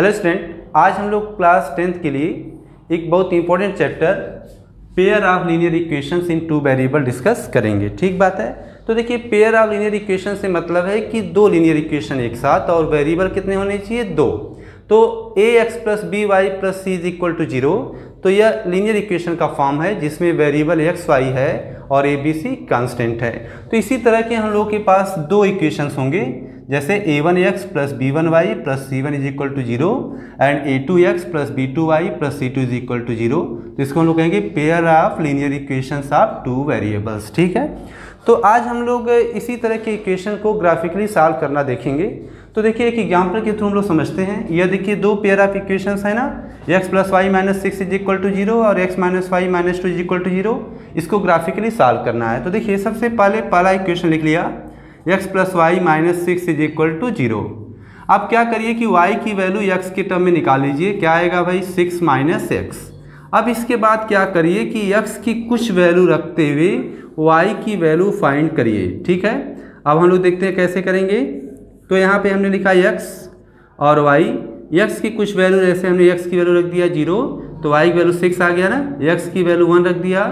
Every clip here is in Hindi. हेलो स्टूडेंट, आज हम लोग क्लास 10th के लिए एक बहुत important chapter pair of linear equations in two variable discuss करेंगे। ठीक बात है। तो देखिए, पेयर ऑफ लीनियर इक्वेशन से मतलब है कि दो लीनियर इक्वेशन एक साथ और वेरिएबल कितने होने चाहिए, दो। तो ax plus b y plus c is equal to zero, तो यह लीनियर इक्वेशन का फॉर्म है जिसमें वेरिएबल एक्स वाई है और ए बी सी कांस्टेंट है। तो इसी तरह के हम लोग के पास दो इक्वेशंस होंगे, जैसे a1x plus b1y plus c1 is equal to zero and a2x plus b2y plus c2 is equal to zero. तो इसको हम लोग कहेंगे pair of linear equations of two variables. ठीक है, तो आज हम लोग इसी तरह के इक्वेशन को ग्राफिकली सॉल्व करना देखेंगे। तो देखिए, एक एग्जाम्पल के थ्रू हम लोग समझते हैं। यह देखिए, दो पेयर ऑफ इक्वेशंस है ना, x plus Y minus six is equal to zero और x minus y minus two is equal to zero. इसको ग्राफिकली सॉल्व करना है। तो देखिए, सबसे पहले पहला इक्वेशन लिख लिया, x plus Y minus six is equal to zero. अब क्या करिए कि वाई की वैल्यू एक्स के टर्म में निकाल लीजिए। क्या आएगा भाई, सिक्स माइनस एक्स। अब इसके बाद क्या करिए कि एक्स की कुछ वैल्यू रखते हुए वाई की वैल्यू फाइंड करिए। ठीक है, अब हम लोग देखते हैं कैसे करेंगे। तो यहाँ पे हमने लिखा x और y, x की कुछ वैल्यू, जैसे हमने x की वैल्यू रख दिया जीरो तो y की वैल्यू सिक्स आ गया ना, x की वैल्यू वन रख दिया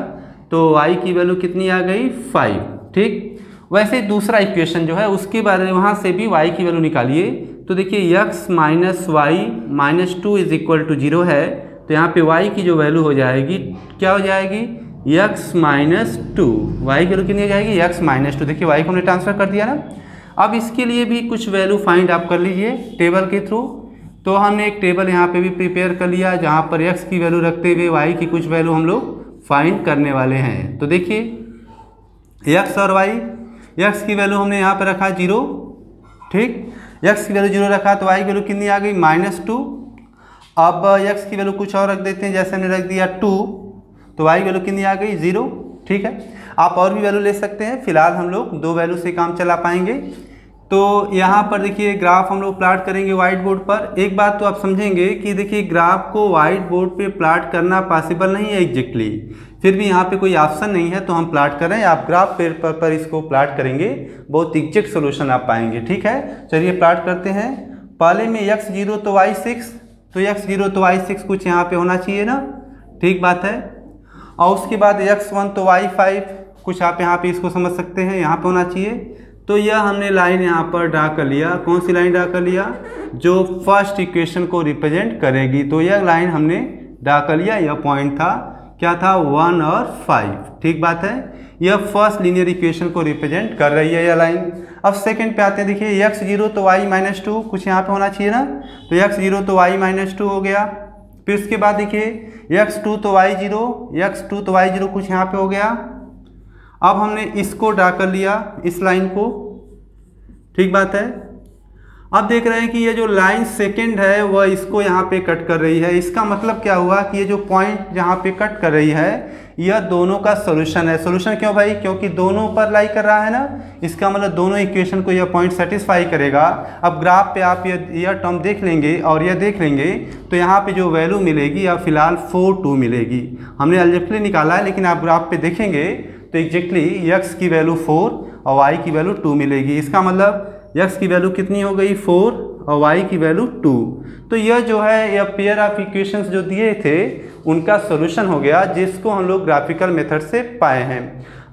तो y की वैल्यू कितनी आ गई, फाइव। ठीक, वैसे दूसरा इक्वेशन जो है उसके बारे में वहाँ से भी y की वैल्यू निकालिए। तो देखिए, x minus y minus two is equal to zero है, तो यहाँ पे y की जो वैल्यू हो जाएगी, क्या हो जाएगी, x माइनस टू। वाई की वैल्यू कितनी हो जाएगी, x माइनस टू। देखिए, y को हमने ट्रांसफर कर दिया ना। अब इसके लिए भी कुछ वैल्यू फाइंड आप कर लीजिए टेबल के थ्रू। तो हमने एक टेबल यहाँ पे भी प्रिपेयर कर लिया जहाँ पर एक्स की वैल्यू रखते हुए वाई की कुछ वैल्यू हम लोग फाइंड करने वाले हैं। तो देखिए, एक्स और वाई, एक्स की वैल्यू हमने यहाँ पे रखा जीरो। ठीक, एक्स की वैल्यू जीरो रखा तो वाई की वैल्यू कितनी आ गई, माइनस टू। अब एक्स की वैल्यू कुछ और रख देते हैं, जैसे हमने रख दिया टू तो वाई की वैल्यू कितनी आ गई, जीरो। ठीक है, आप और भी वैल्यू ले सकते हैं, फिलहाल हम लोग दो वैल्यू से काम चला पाएंगे। तो यहाँ पर देखिए, ग्राफ हम लोग प्लाट करेंगे वाइट बोर्ड पर। एक बात तो आप समझेंगे कि देखिए, ग्राफ को वाइट बोर्ड पे प्लाट करना पॉसिबल नहीं है एग्जैक्टली, फिर भी यहाँ पे कोई ऑप्शन नहीं है तो हम प्लाट कर रहे हैं। आप ग्राफ पेपर पर इसको प्लाट करेंगे, बहुत एग्जैक्ट सोल्यूशन आप पाएंगे। ठीक है, चलिए प्लाट करते हैं। पहले में एक्स जीरो तो वाई सिक्स, तो एक्स जीरो तो वाई सिक्स कुछ यहाँ पर होना चाहिए ना। ठीक बात है। और उसके बाद एक्स वन तो वाई फाइव, कुछ आप यहाँ पर इसको समझ सकते हैं, यहाँ पर होना चाहिए। तो यह हमने लाइन यहाँ पर ड्रा कर लिया। कौन सी लाइन ड्रा कर लिया, जो फर्स्ट इक्वेशन को रिप्रेजेंट करेगी। तो यह लाइन हमने ड्रा कर लिया। यह पॉइंट था, क्या था, वन और फाइव। ठीक बात है, यह फर्स्ट लीनियर इक्वेशन को रिप्रेजेंट कर रही है यह लाइन। अब सेकंड पे आते हैं। देखिए, एक्स जीरो तो वाई माइनस टू, कुछ यहाँ पे होना चाहिए ना। तो एक्स जीरो तो वाई माइनस टू हो गया। फिर उसके बाद देखिए, एक्स टू तो वाई जीरो, एक्स टू तो वाई जीरो कुछ यहाँ पर हो गया। अब हमने इसको ड्रा कर लिया, इस लाइन को। ठीक बात है। अब देख रहे हैं कि ये जो लाइन सेकंड है वह इसको यहाँ पे कट कर रही है। इसका मतलब क्या हुआ कि ये जो पॉइंट यहाँ पे कट कर रही है यह दोनों का सॉल्यूशन है। सॉल्यूशन क्यों भाई, क्योंकि दोनों पर लाई कर रहा है ना, इसका मतलब दोनों इक्वेशन को यह पॉइंट सेटिस्फाई करेगा। अब ग्राफ पे आप यह टर्म देख लेंगे और यह देख लेंगे तो यहाँ पे जो वैल्यू मिलेगी या फिलहाल 4.2 मिलेगी। हमने अलजेब्रिकली निकाला है, लेकिन आप ग्राफ पे देखेंगे तो एग्जैक्टली x की वैल्यू 4 और y की वैल्यू 2 मिलेगी। इसका मतलब x की वैल्यू कितनी हो गई, 4 और y की वैल्यू 2। तो यह जो है, यह पेयर ऑफ इक्वेशंस जो दिए थे उनका सोल्यूशन हो गया, जिसको हम लोग ग्राफिकल मेथड से पाए हैं।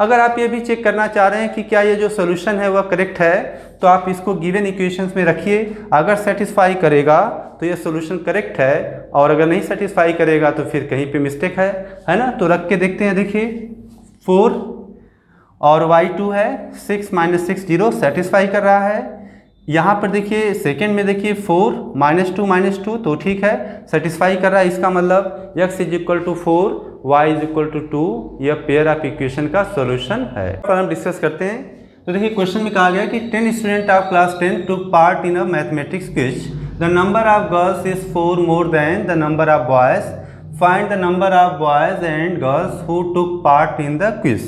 अगर आप ये भी चेक करना चाह रहे हैं कि क्या ये जो सोल्यूशन है वह करेक्ट है, तो आप इसको गिवन इक्वेशंस में रखिए। अगर सेटिस्फाई करेगा तो ये सोल्यूशन करेक्ट है, और अगर नहीं सेटिस्फाई करेगा तो फिर कहीं पर मिस्टेक है ना। तो रख के देखते हैं। देखिए, 4 और y2 है, 6 माइनस सिक्स जीरो सेटिस्फाई कर रहा है। यहाँ पर देखिए सेकेंड में, देखिए 4 माइनस टू तो ठीक है, सेटिस्फाई कर रहा है। इसका मतलब x is equal to 4, y is equal to 2, यह पेयर ऑफ इक्वेशन का सोल्यूशन है। पर हम डिस्कस करते हैं। तो देखिए, क्वेश्चन में कहा गया कि 10 student of class 10 took part in a mathematics quiz. The number of girls is 4 more than the number of boys. Find the number of boys and girls who took part in the quiz.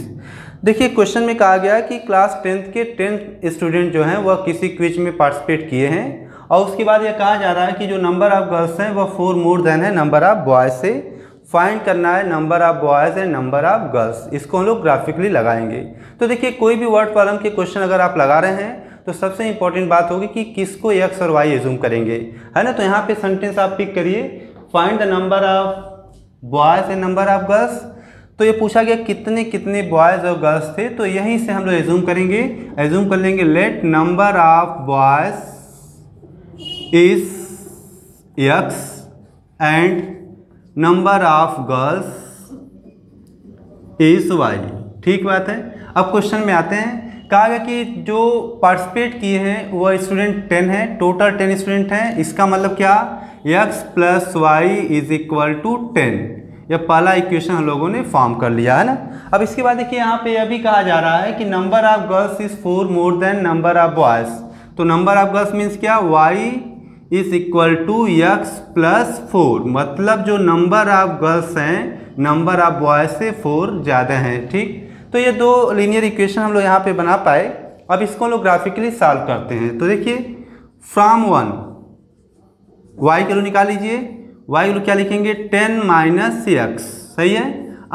देखिए, क्वेश्चन में कहा गया कि क्लास 10th के 10 स्टूडेंट जो हैं वह किसी क्विज में पार्टिसिपेट किए हैं, और उसके बाद यह कहा जा रहा है कि जो नंबर ऑफ गर्ल्स हैं वह 4 मोर देन है नंबर ऑफ बॉयज़ से। फाइंड करना है number of boys and number of girls. इसको हम लोग ग्राफिकली लगाएंगे। तो देखिए, कोई भी वर्ड प्रॉब्लम के क्वेश्चन अगर आप लगा रहे हैं तो सबसे इंपॉर्टेंट बात होगी कि किसको एक्स और वाई एज्यूम करेंगे, है ना। तो यहाँ पे सेंटेंस आप पिक करिए, find the number of boys and number of girls. तो ये पूछा गया कितने कितने बॉयज़ और गर्ल्स थे, तो यहीं से हम लोग एज्यूम करेंगे। एज्यूम कर लेंगे let number of boys is x and number of girls is y. ठीक बात है। अब क्वेश्चन में आते हैं। कहा गया कि जो पार्टिसिपेट किए हैं वह स्टूडेंट 10 है, टोटल 10 स्टूडेंट हैं। इसका मतलब क्या, x plus Y is equal to 10। यह पहला इक्वेशन हम लोगों ने फॉर्म कर लिया है ना। अब इसके बाद देखिए यहाँ पे यह भी कहा जा रहा है कि number of girls is 4 more than number of boys. तो नंबर ऑफ गर्ल्स मीन्स क्या, y is equal to x plus 4, मतलब जो नंबर ऑफ गर्ल्स हैं नंबर ऑफ बॉयज से 4 ज़्यादा हैं। ठीक, तो ये दो लीनियर इक्वेशन हम लोग यहाँ पे बना पाए। अब इसको हम लोग ग्राफिकली सॉल्व करते हैं। तो देखिए फ्रॉम 1 वाई के लो निकाल लीजिए, वाई के लो क्या लिखेंगे 10 माइनस एक्स, सही है।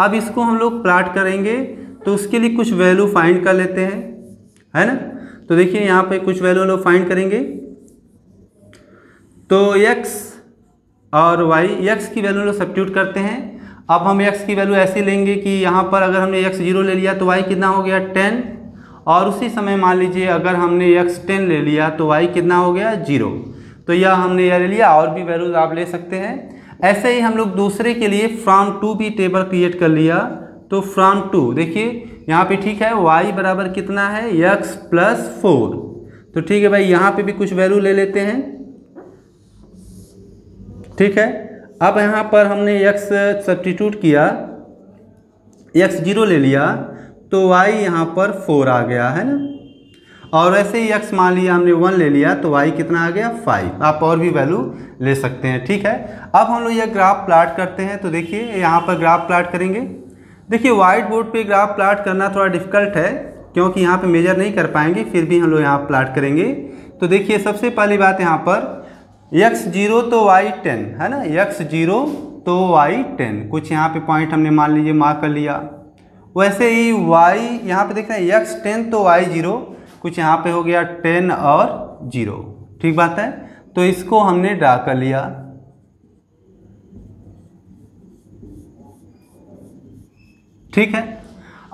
अब इसको हम लोग प्लॉट करेंगे, तो उसके लिए कुछ वैल्यू फाइंड कर लेते हैं, है ना। तो देखिए यहाँ पे कुछ वैल्यू लोग फाइंड करेंगे। तो एक्स और वाई, एक्स की वैल्यू लोग सब्स्टिट्यूट करते हैं। अब हम x की वैल्यू ऐसे लेंगे कि यहाँ पर अगर हमने x 0 ले लिया तो y कितना हो गया 10, और उसी समय मान लीजिए अगर हमने x 10 ले लिया तो y कितना हो गया 0। तो यह हमने यह ले लिया, और भी वैल्यूज आप ले सकते हैं। ऐसे ही हम लोग दूसरे के लिए फ्रॉम 2 भी टेबल क्रिएट कर लिया। तो फ्रॉम 2 देखिए यहाँ पे ठीक है, y बराबर कितना है x प्लस 4। तो ठीक है भाई, यहाँ पर भी कुछ वैल्यू ले लेते हैं। ठीक है, अब यहाँ पर हमने x सब्स्टिट्यूट किया, x 0 ले लिया तो y यहाँ पर 4 आ गया, है ना। और वैसे ही x मान लिया हमने 1 ले लिया तो y कितना आ गया 5। आप और भी वैल्यू ले सकते हैं। ठीक है, अब हम लोग ये ग्राफ प्लाट करते हैं। तो देखिए यहाँ पर ग्राफ प्लाट करेंगे। देखिए वाइट बोर्ड पे ग्राफ प्लाट करना थोड़ा डिफिकल्ट है, क्योंकि यहाँ पर मेजर नहीं कर पाएंगे, फिर भी हम लोग यहाँ प्लाट करेंगे। तो देखिए सबसे पहली बात यहाँ पर एक्स 0 तो वाई 10, है ना। एक्स 0 तो वाई 10, कुछ यहाँ पे पॉइंट हमने मान लीजिए मार्क कर लिया। वैसे ही वाई यहाँ पे देख रहे हैं, एक्स 10 तो वाई 0, कुछ यहाँ पे हो गया 10 और 0। ठीक बात है, तो इसको हमने ड्रा कर लिया। ठीक है,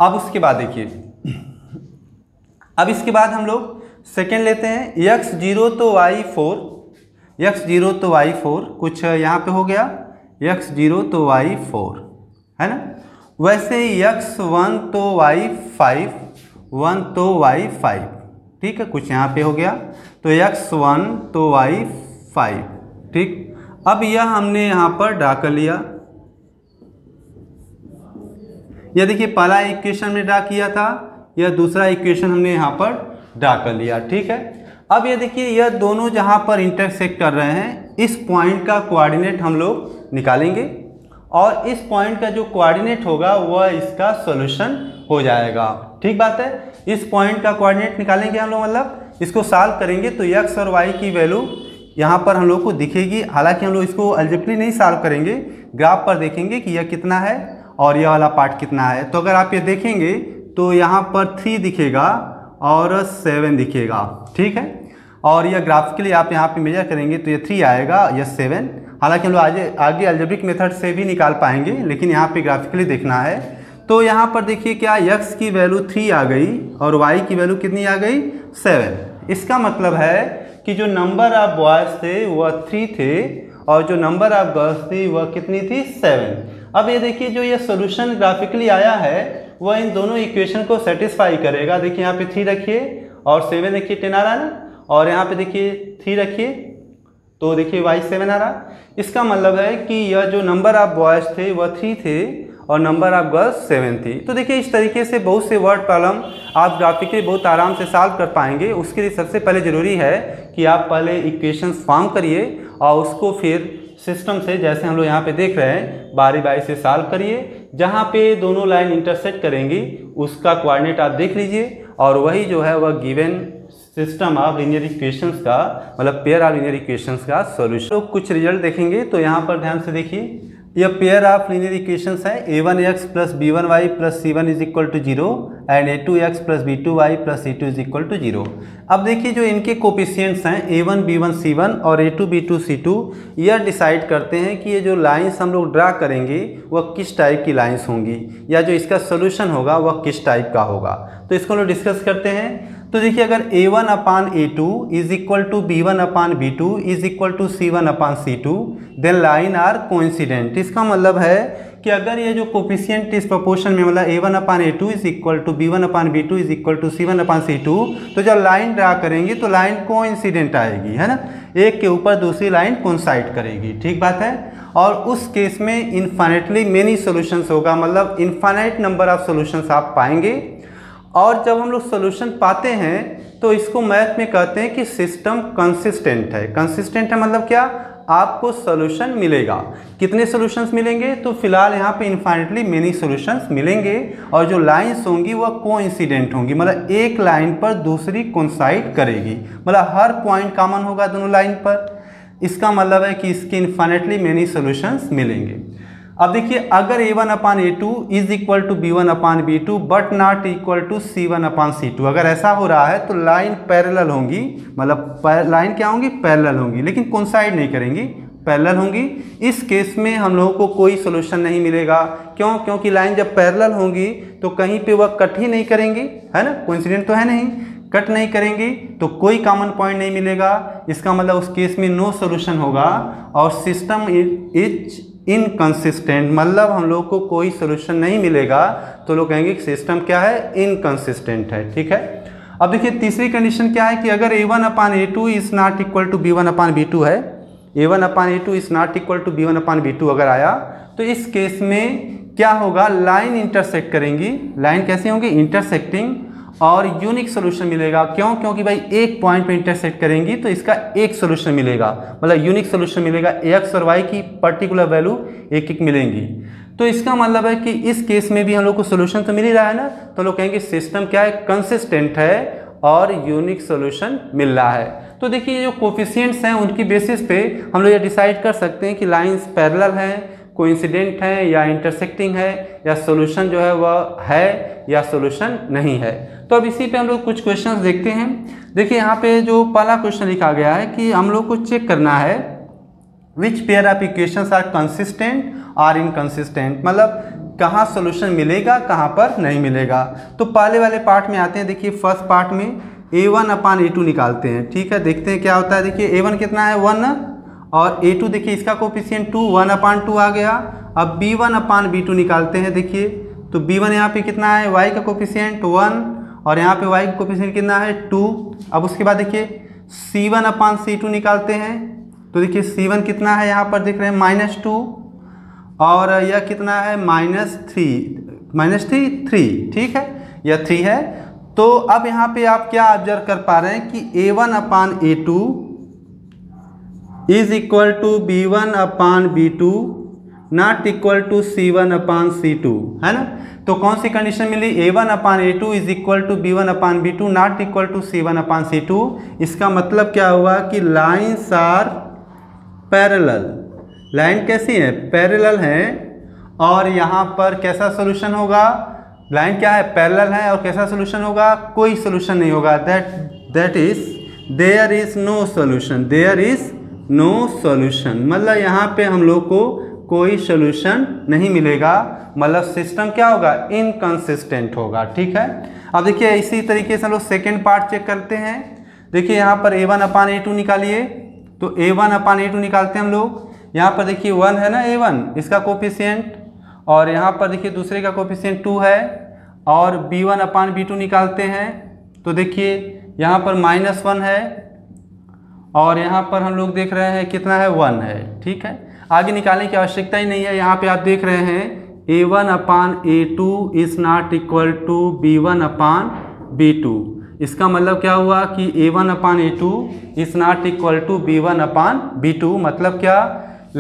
अब उसके बाद देखिए, अब इसके बाद हम लोग सेकेंड लेते हैं। एक्स 0 तो वाई 4, एक्स 0 तो वाई 4, कुछ यहाँ पे हो गया एक्स 0 तो वाई 4, है ना। वैसे ही एक्स 1 तो वाई 5, 1 तो वाई 5, ठीक है, कुछ यहाँ पे हो गया तो एक्स 1 तो वाई 5। ठीक, अब यह हमने यहाँ पर ड्रा कर लिया। यह देखिए पहला इक्वेशन में ड्रा किया था, यह दूसरा इक्वेशन हमने यहाँ पर ड्रा कर लिया। ठीक है, अब ये देखिए यह दोनों जहाँ पर इंटरसेक्ट कर रहे हैं, इस पॉइंट का कोऑर्डिनेट हम लोग निकालेंगे, और इस पॉइंट का जो कोऑर्डिनेट होगा वह इसका सॉल्यूशन हो जाएगा। ठीक बात है, इस पॉइंट का कोऑर्डिनेट निकालेंगे हम लोग, मतलब इसको सॉल्व करेंगे। तो एक्स और वाई की वैल्यू यहाँ पर हम लोग को दिखेगी। हालांकि हम लोग इसको अलजेब्रिकली नहीं सॉल्व करेंगे, ग्राफ पर देखेंगे कि यह कितना है और यह वाला पार्ट कितना है। तो अगर आप ये देखेंगे तो यहाँ पर 3 दिखेगा और 7 दिखेगा। ठीक है, और यह ग्राफिकली आप यहाँ पे मेजर करेंगे तो ये 3 आएगा, यह 7। हालांकि हम लोग आगे अलजेब्रिक मेथड से भी निकाल पाएंगे, लेकिन यहाँ पे ग्राफिकली देखना है। तो यहाँ पर देखिए क्या, x की वैल्यू 3 आ गई और y की वैल्यू कितनी आ गई 7। इसका मतलब है कि जो नंबर ऑफ बॉयज़ थे वह 3 थे और जो नंबर ऑफ गर्ल्स थी वह कितनी थी 7। अब ये देखिए जो ये सोल्यूशन ग्राफिकली आया है वह इन दोनों इक्वेशन को सेटिस्फाई करेगा। देखिए यहाँ पे 3 रखिए और 7 रखिए, 10 आ रहा है ना, और यहाँ पे देखिए 3 रखिए तो देखिए y 7 आ रहा। इसका मतलब है कि यह जो नंबर ऑफ बॉयज़ थे वह 3 थे और नंबर ऑफ गर्ल्स 7 थी। तो देखिए इस तरीके से बहुत से वर्ड प्रॉब्लम आप ग्राफिकली बहुत आराम से सॉल्व कर पाएंगे। उसके लिए सबसे पहले ज़रूरी है कि आप पहले इक्वेशन फॉर्म करिए और उसको फिर सिस्टम से, जैसे हम लोग यहाँ पे देख रहे हैं, बारी बारी से सॉल्व करिए। जहाँ पे दोनों लाइन इंटरसेक्ट करेंगी उसका कोऑर्डिनेट आप देख लीजिए, और वही जो है वह given system of linear equations का, मतलब पेयर ऑफ लीनियर इक्वेशंस का सॉल्यूशन। तो कुछ रिजल्ट देखेंगे, तो यहाँ पर ध्यान से देखिए ये पेयर ऑफ लीनियर इक्वेशंस हैं a1x plus b1y plus c1 is equal to zero and a2x plus b2y plus c2 is equal to zero. अब देखिए जो इनके कोफिशिएंट्स हैं a1 b1 c1 और a2 b2 c2 यह डिसाइड करते हैं कि ये जो लाइंस हम लोग ड्रा करेंगे वह किस टाइप की लाइंस होंगी या जो इसका सोल्यूशन होगा वह किस टाइप का होगा। तो इसको हम लोग डिस्कस करते हैं। तो देखिए अगर a1 upon a2 is equal to b1 upon b2 is equal to c1 upon c2 then line are coincident. इसका मतलब है कि अगर ये जो कोफिशिएंट इस प्रोपोर्शन में मतलब a1 upon a2 is equal to b1 upon b2 is equal to c1 upon c2 तो जब लाइन ड्रा करेंगे तो लाइन कोइंसिडेंट आएगी, है ना, एक के ऊपर दूसरी लाइन कोइंसाइड करेगी। ठीक बात है। और उस केस में इनफाइनेटली मेनी सॉल्यूशंस होगा, मतलब इनफाइनाइट नंबर ऑफ सॉल्यूशंस आप पाएंगे। और जब हम लोग सोल्यूशन पाते हैं तो इसको मैथ में कहते हैं कि सिस्टम कंसिस्टेंट है। कंसिस्टेंट है मतलब क्या, आपको सोल्यूशन मिलेगा। कितने सोल्यूशंस मिलेंगे, तो फिलहाल यहाँ पे इनफाइनेटली मेनी सोल्यूशंस मिलेंगे और जो लाइंस होंगी वह कोइंसिडेंट होंगी, मतलब एक लाइन पर दूसरी कोइंसाइड करेगी, मतलब हर पॉइंट कॉमन होगा दोनों लाइन पर। इसका मतलब है कि इसके इनफाइनेटली मेनी सोल्यूशंस मिलेंगे। अब देखिए अगर a1 upon a2 is equal to b1 upon b2 but not equal to c1 upon c2 अगर ऐसा हो रहा है तो लाइन पैरेलल होंगी, मतलब लाइन क्या होंगी, पैरेलल होंगी, लेकिन कोइंसाइड नहीं करेंगी, पैरेलल होंगी। इस केस में हम लोगों को कोई सोल्यूशन नहीं मिलेगा। क्यों? क्योंकि लाइन जब पैरेलल होंगी तो कहीं पे वह कट ही नहीं करेंगी, है ना, कोइंसिडेंट तो है नहीं, कट नहीं करेंगी तो कोई कॉमन पॉइंट नहीं मिलेगा। इसका मतलब उस केस में नो सोल्यूशन होगा और सिस्टम इज इनकंसिस्टेंट, मतलब हम लोग को कोई सोल्यूशन नहीं मिलेगा तो लोग कहेंगे कि सिस्टम क्या है, इनकंसिस्टेंट है। ठीक है। अब देखिए तीसरी कंडीशन क्या है कि अगर a1 upon a2 is not equal to b1 upon b2 है, a1 upon a2 is not equal to b1 upon b2 अगर आया तो इस केस में क्या होगा, लाइन इंटरसेक्ट करेंगी। लाइन कैसे होंगी, इंटरसेक्टिंग, और यूनिक सोल्यूशन मिलेगा। क्यों? क्योंकि भाई एक पॉइंट पे इंटरसेक्ट करेंगी तो इसका एक सोल्यूशन मिलेगा, मतलब यूनिक सोल्यूशन मिलेगा, एक्स और वाई की पर्टिकुलर वैल्यू एक एक मिलेंगी। तो इसका मतलब है कि इस केस में भी हम लोग को सोल्यूशन तो मिल ही रहा है ना, तो लोग कहेंगे सिस्टम क्या है, कंसिस्टेंट है और यूनिक सोल्यूशन मिल रहा है। तो देखिए ये जो कोफिशिएंट्स हैं उनकी बेसिस पे हम लोग ये डिसाइड कर सकते हैं कि लाइंस पैरेलल हैं, कोइंसिडेंट हैं या इंटरसेक्टिंग है, या सोल्यूशन जो है वह है या सोल्यूशन नहीं है। तो अब इसी पे हम लोग कुछ क्वेश्चंस देखते हैं। देखिए यहाँ पे जो पहला क्वेश्चन लिखा गया है कि हम लोग को चेक करना है which pair of equations are consistent or inconsistent, मतलब कहाँ सोल्यूशन मिलेगा कहाँ पर नहीं मिलेगा। तो पहले वाले पार्ट में आते हैं। देखिए फर्स्ट पार्ट में a1 अपान a2 निकालते हैं। ठीक है, देखते हैं क्या होता है। देखिए a1 कितना है 1 और a2 देखिए इसका कोफिशिएंट 2, 1 अपान 2 आ गया। अब b1 अपान b2 निकालते हैं। देखिए तो b1 यहाँ पे कितना है, y का कोफिशिएंट 1 और यहाँ पे y का कोफिशिएंट कितना है 2। अब उसके बाद देखिए c1 अपान c2 निकालते हैं। तो देखिए c1 कितना है यहाँ पर देख रहे हैं -2 और यह कितना है -3, ठीक है, यह 3 है। तो अब यहाँ पे आप क्या ऑब्जर्व कर पा रहे हैं कि a1 upon a2 is equal to b1 upon b2 not equal to c1 upon c2, है ना। तो कौन सी कंडीशन मिली, a1 upon a2 is equal to b1 upon b2 not equal to c1 upon c2। इसका मतलब क्या हुआ कि लाइन्स आर पैरेलल, लाइन कैसी है, पैरेलल है, और यहाँ पर कैसा सोल्यूशन होगा, लाइन क्या है, पैरेलल है, और कैसा सोल्यूशन होगा, कोई सोल्यूशन नहीं होगा। That is there is no solution, there is no solution, मतलब यहाँ पे हम लोग को कोई सोल्यूशन नहीं मिलेगा, मतलब सिस्टम क्या होगा, इनकंसिस्टेंट होगा। ठीक है। अब देखिए इसी तरीके से हम लोग सेकेंड पार्ट चेक करते हैं। देखिए यहाँ पर a1 अपान a2 निकालिए। तो a1 अपान a2 निकालते हैं हम लोग। यहाँ पर देखिए 1 है ना a1, इसका कोफिशिएंट, और यहाँ पर देखिए दूसरे का कोफिशिएंट 2 है, और b1 अपान b2 निकालते हैं। तो देखिए यहाँ पर -1 है और यहाँ पर हम लोग देख रहे हैं कितना है 1 है। ठीक है, आगे निकालने की आवश्यकता ही नहीं है। यहाँ पे आप देख रहे हैं a1 upon a2 is not equal to b1 upon b2। इसका मतलब क्या हुआ कि a1 upon a2 is not equal to b1 upon b2, मतलब क्या,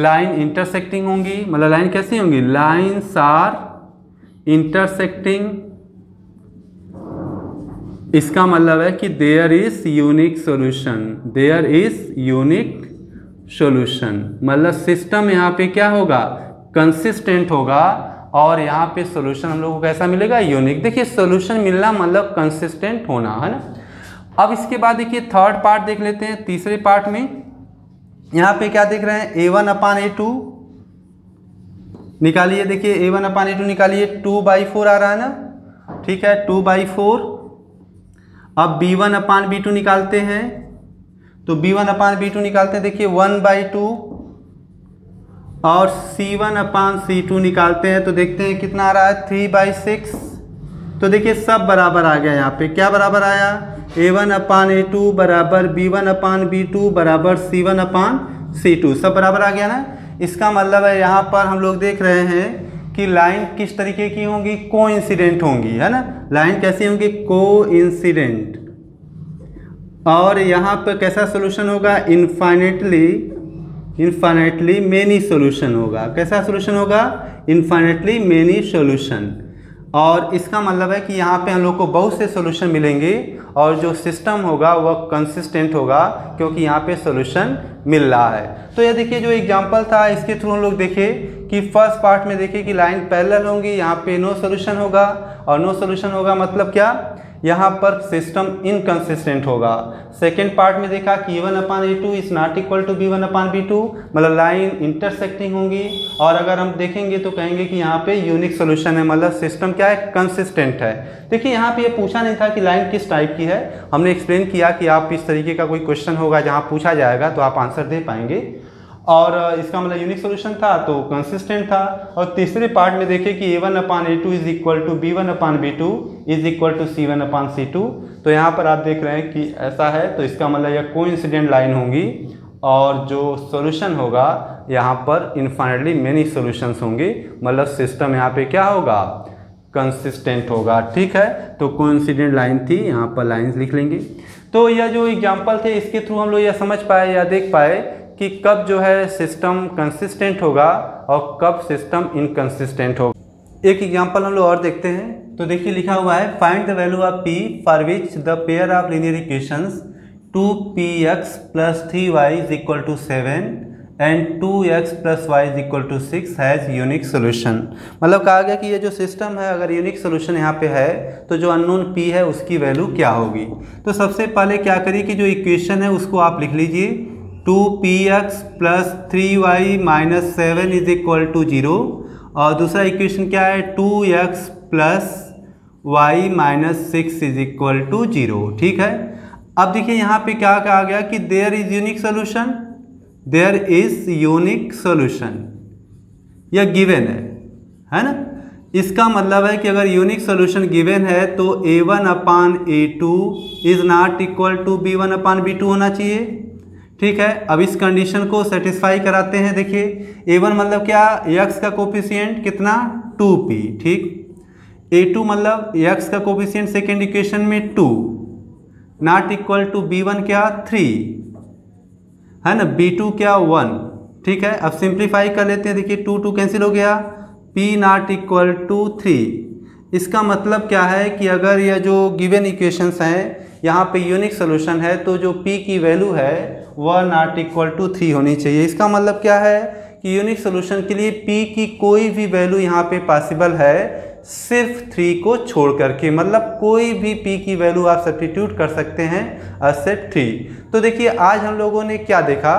लाइन इंटरसेक्टिंग होंगी, मतलब लाइन कैसी होंगी, लाइन्स आर इंटरसेक्टिंग। इसका मतलब है कि there is unique solution, there is unique solution, मतलब सिस्टम यहाँ पे क्या होगा, कंसिस्टेंट होगा और यहाँ पे सॉल्यूशन हम लोग को कैसा मिलेगा, यूनिक। देखिए सॉल्यूशन मिलना मतलब कंसिस्टेंट होना, है ना। अब इसके बाद देखिए थर्ड पार्ट देख लेते हैं। तीसरे पार्ट में यहाँ पे क्या देख रहे हैं, a1/a2 निकालिए। देखिए a1/a2 निकालिए, 2/4 आ रहा है ना, ठीक है 2/4। अब b1/b2 निकालते हैं, तो b1/b2 निकालते हैं देखिए 1/2 और c1/c2 निकालते हैं तो देखते हैं कितना आ रहा है 3/6। तो देखिए सब बराबर आ गया। यहाँ पे क्या बराबर आया, a1/a2 बराबर b1/b2 बराबर c1/c2, सब बराबर आ गया ना। इसका मतलब है यहाँ पर हम लोग देख रहे हैं कि लाइन किस तरीके की होंगी, कोइंसिडेंट होंगी, है ना। लाइन कैसी होंगी, कोइंसिडेंट। और यहाँ पर कैसा सॉल्यूशन होगा, इनफाइनेटली मेनी सॉल्यूशन होगा। कैसा सॉल्यूशन होगा, इनफाइनेटली मेनी सॉल्यूशन। और इसका मतलब है कि यहाँ पे हम लोग को बहुत से सॉल्यूशन मिलेंगे और जो सिस्टम होगा वह कंसिस्टेंट होगा क्योंकि यहाँ पे सॉल्यूशन मिल रहा है। तो ये देखिए जो एग्जांपल था इसके थ्रू हम लोग देखे कि फर्स्ट पार्ट में देखिए कि लाइन पैरेलल होंगी, यहाँ पे नो सॉल्यूशन होगा। और नो सॉल्यूशन होगा मतलब क्या, यहाँ पर सिस्टम इनकन्सिस्टेंट होगा। सेकेंड पार्ट में देखा कि a1/a2 is not equal to b1/b2, मतलब लाइन इंटरसेक्टिंग होंगी। और अगर हम देखेंगे तो कहेंगे कि यहाँ पे यूनिक सॉल्यूशन है, मतलब सिस्टम क्या है, कंसिस्टेंट है। देखिए यहाँ पे ये पूछा नहीं था कि लाइन किस टाइप की है, हमने एक्सप्लेन किया कि आप इस तरीके का कोई क्वेश्चन होगा जहाँ पूछा जाएगा तो आप आंसर दे पाएंगे। और इसका मतलब यूनिक सॉल्यूशन था तो कंसिस्टेंट था। और तीसरे पार्ट में देखें कि a1/a2 is equal to b1/b2 is equal to c1/c2। तो यहाँ पर आप देख रहे हैं कि ऐसा है, तो इसका मतलब यह कोइंसिडेंट लाइन होंगी और जो सॉल्यूशन होगा यहाँ पर इनफाइनेटली मेनी सॉल्यूशंस होंगे, मतलब सिस्टम यहाँ पे क्या होगा, कंसिस्टेंट होगा। ठीक है, तो कोइंसिडेंट लाइन थी, यहाँ पर लाइन्स लिख लेंगे। तो यह जो एग्जाम्पल थे इसके थ्रू हम लोग यह समझ पाए या देख पाए कि कब जो है सिस्टम कंसिस्टेंट होगा और कब सिस्टम इनकंसिस्टेंट होगा। एक एग्जांपल हम लोग और देखते हैं। तो देखिए लिखा हुआ है find the value of p for which the pair of linear equations 2px + 3y = 7 and 2x + y = 6 has unique solution. मतलब कहा गया कि ये जो सिस्टम है अगर यूनिक सोल्यूशन यहाँ पे है तो जो अननोन p है उसकी वैल्यू क्या होगी। तो सबसे पहले क्या करिए कि जो इक्वेशन है उसको आप लिख लीजिए 2px + 3y - 7 = 0। और दूसरा इक्वेशन क्या है 2x + y - 6 = 0। ठीक है, अब देखिए यहाँ पे क्या कहा गया कि देयर इज़ यूनिक सोल्यूशन यह गिवन है ना। इसका मतलब है कि अगर यूनिक सोल्यूशन गिवन है तो a1/a2 is not equal to b1/b2 होना चाहिए। ठीक है, अब इस कंडीशन को सेटिस्फाई कराते हैं। देखिए a1 मतलब क्या, x का कोफिशिएंट कितना 2p, ठीक। a2 मतलब x का कोफिशिएंट सेकेंड इक्वेशन में 2 नॉट इक्वल टू b1 क्या 3 है ना, b2 क्या 1। ठीक है, अब सिंप्लीफाई कर लेते हैं। देखिए 2 कैंसिल हो गया, p नॉट इक्वल टू 3। इसका मतलब क्या है कि अगर यह जो गिवन इक्वेशंस हैं यहाँ पे यूनिक सोल्यूशन है तो जो p की वैल्यू है वह नॉट इक्वल टू 3 होनी चाहिए। इसका मतलब क्या है कि यूनिक सोल्यूशन के लिए p की कोई भी वैल्यू यहाँ पे पॉसिबल है सिर्फ 3 को छोड़ करके, मतलब कोई भी p की वैल्यू आप सब्स्टिट्यूट कर सकते हैं एक्सेप्ट 3। तो देखिए आज हम लोगों ने क्या देखा,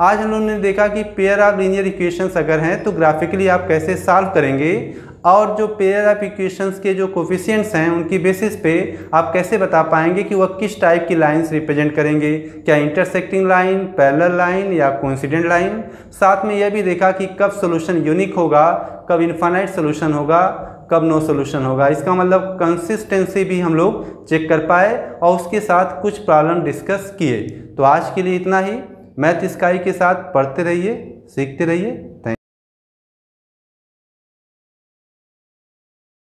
आज हम लोगों ने देखा कि पेयर ऑफ लीनियर इक्वेशंस अगर हैं तो ग्राफिकली आप कैसे सॉल्व करेंगे और जो पेयर ऑफ इक्वेशंस के जो कोफिशिएंट्स हैं उनकी बेसिस पे आप कैसे बता पाएंगे कि वह किस टाइप की लाइंस रिप्रेजेंट करेंगे, क्या इंटरसेक्टिंग लाइन, पैरेलल लाइन या कोइंसिडेंट लाइन। साथ में यह भी देखा कि कब सॉल्यूशन यूनिक होगा, कब इनफाइनाइट सॉल्यूशन होगा, कब नो सॉल्यूशन होगा। इसका मतलब कंसिस्टेंसी भी हम लोग चेक कर पाए और उसके साथ कुछ प्रॉब्लम डिस्कस किए। तो आज के लिए इतना ही। मैथ स्काई के साथ पढ़ते रहिए, सीखते रहिए। Thank you.